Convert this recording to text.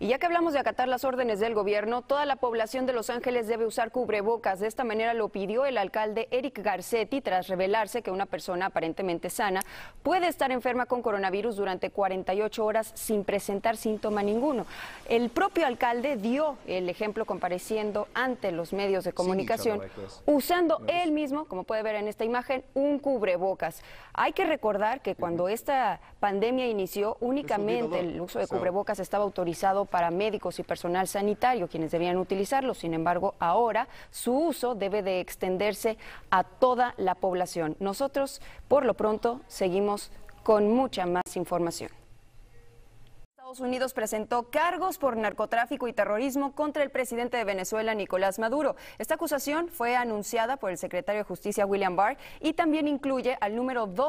Y ya que hablamos de acatar las órdenes del gobierno, toda la población de Los Ángeles debe usar cubrebocas. De esta manera lo pidió el alcalde Eric Garcetti tras revelarse que una persona aparentemente sana puede estar enferma con coronavirus durante 48 horas sin presentar síntoma ninguno. El propio alcalde dio el ejemplo compareciendo ante los medios de comunicación, usando él mismo, como puede ver en esta imagen, un cubrebocas. Hay que recordar que cuando esta pandemia inició, únicamente el uso de cubrebocas estaba autorizado para médicos y personal sanitario, quienes debían utilizarlo. Sin embargo, ahora su uso debe de extenderse a toda la población. Nosotros, por lo pronto, seguimos con mucha más información. Estados Unidos presentó cargos por narcotráfico y terrorismo contra el presidente de Venezuela, Nicolás Maduro. Esta acusación fue anunciada por el secretario de Justicia, William Barr, y también incluye al número 2